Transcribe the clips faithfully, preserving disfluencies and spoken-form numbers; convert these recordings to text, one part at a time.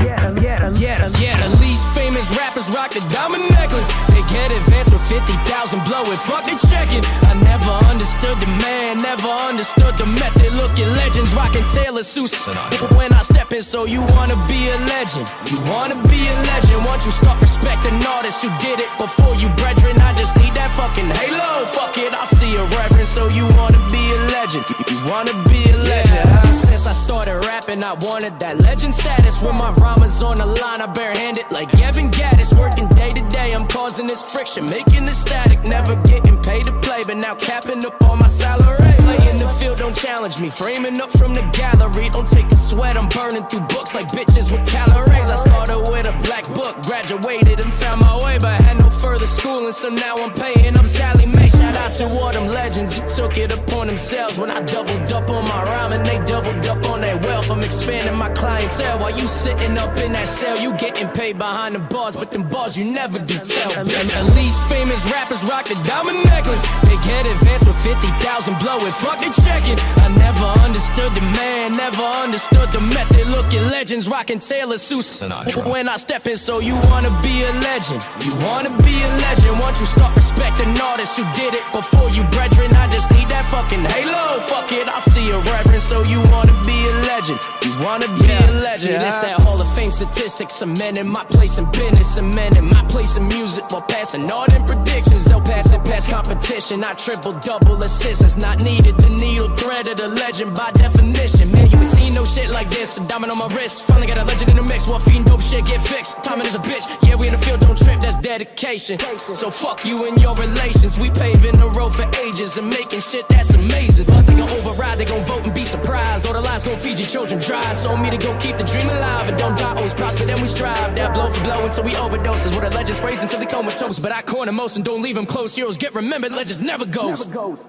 Yeah, yeah, yeah, the least famous rappers rock the diamond necklace. They get advanced with fifty thousand, blow it, fuck they checking. I never understood the man, never understood the method. Looking legends, rocking Taylor Seuss. When I step in, so you wanna be a legend. You wanna be a legend, once you start respecting artists who did it before you brethren. I just need that fucking halo, fuck it, I'll see a reverend. So you wanna be a legend, you wanna be a legend. Yeah. Since I started rapping, I wanted that legend status. When my rhyme is on the line, I barehanded like Evan Gattis. Working day to day, I'm causing this friction, making this static. Never getting paid to play, but now capping up on my salary. Play in the field, don't challenge me. Framing up from the gallery, don't take a sweat. I'm burning through books like bitches with calories. I started with a black book, graduated and found my way, but had no further schooling, so now I'm paying up Sally Mae. Shout out to all them legends who took it upon themselves. When I doubled up on my rhyme and they doubled up on their wealth, I'm expanding my clientele while you sitting up in that cell. You getting paid behind the bars, but them bars you never do tell. And the least famous rappers rock the diamond necklace. They get advanced with fifty thousand, blow it, fuck they checking. I never understood the man, never understood the method. Looking legends, rocking Taylor Seuss. When I step in, so you wanna be a legend. You wanna be a legend, once you start respecting artists who did it before you brethren. I just need that fucking halo, fuck it, I'll see a reverend. So you wanna be a legend, you wanna be yeah, a legend. Yeah. It's that Hall of Fame statistics, a man in my place in business, a man in my place in music, while passing all them predictions. They'll pass it past competition, I triple double assists, not needed. The needle thread of the legend by definition. Man, you ain't seen no shit like this. A diamond on my wrist, finally got a legend in the mix. While fiend dope shit get fixed, timing is a bitch. Yeah, we in the field, don't trip, that's dedication. So fuck you and your relations, we paving the road for ages and making shit that's amazing. But they gon' override, they gon' vote and be surprised. All the lies gon' feed your children dry. So on me to go keep the dream alive, and don't die, always prosper, then we strive. That blow for blow until we overdose is what the legends raise until they comatose. But I corner most and don't leave them close. Heroes get remembered, legends never ghost. Never ghost.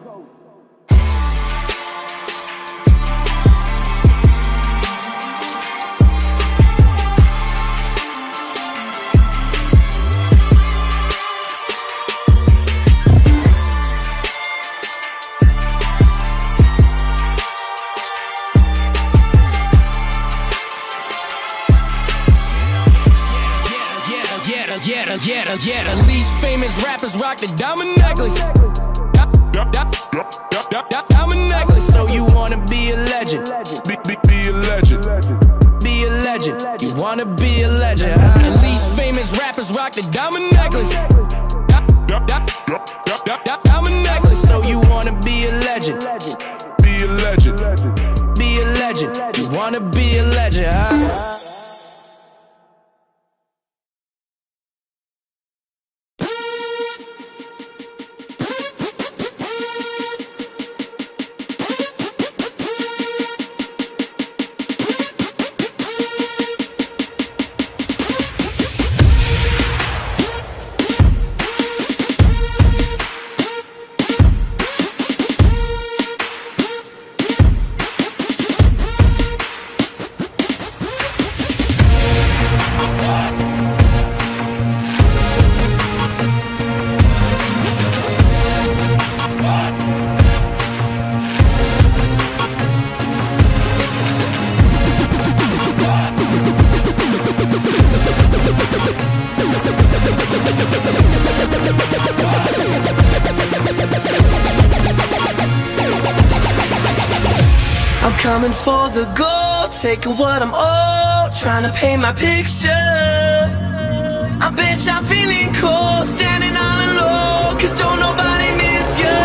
Yeah, yeah, yeah, the least famous rappers rock the diamond necklace. Diamond necklace, so you wanna be a legend. Be, be, be a legend. Be a legend, you wanna be a legend. The least famous rappers rock the diamond necklace. Diamond necklace, so you wanna be a legend. Be a legend. Be a legend, you wanna be a legend, huh? Coming for the gold, taking what I'm owed, trying to paint my picture. I bet y'all feeling cold, standing all alone, cause don't nobody miss you.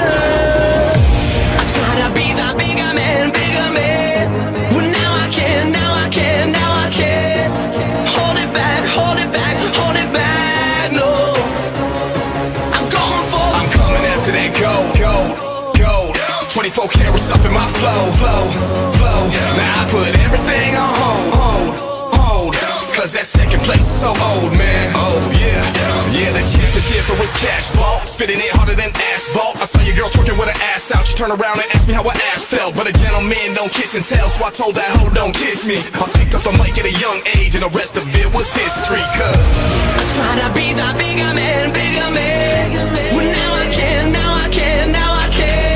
I try to be the bigger man, bigger man. Well, now I can, now I can, now I can. Hold it back, hold it back, hold it back, no. I'm going for, I'm coming after that. twenty-four carats up in my flow, flow, flow. Now I put everything on hold, hold, hold. Cause that second place is so old, man. Oh yeah, yeah, that champ is here for his cash vault. Spitting it harder than asphalt. I saw your girl twerking with her ass out. She turned around and asked me how her ass felt. But a gentleman don't kiss and tell, so I told that hoe don't kiss me. I picked up the mic at a young age, and the rest of it was history. Cause I try to be the bigger man, bigger man. Well, now I can, now I can, now I can.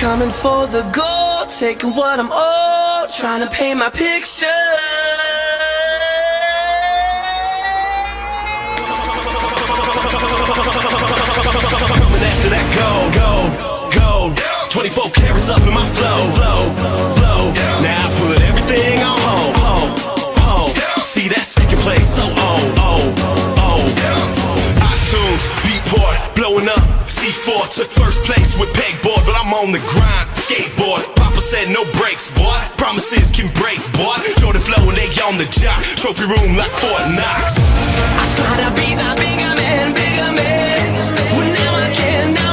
Coming for the gold, taking what I'm owed, trying to paint my picture. Coming after that gold, gold, gold. twenty-four carats up in my flow, flow, flow. Now I put everything on hold, hold, hold. See that second place, so old, old, old. iTunes, Beatport, blowing up. C four took first place with pegboard, but I'm on the grind, skateboard. Papa said no breaks, boy. Promises can break, boy. Jordan flow and they on the jock. Trophy room like Fort Knox. I try to be the bigger man, bigger man. Well, now I can, now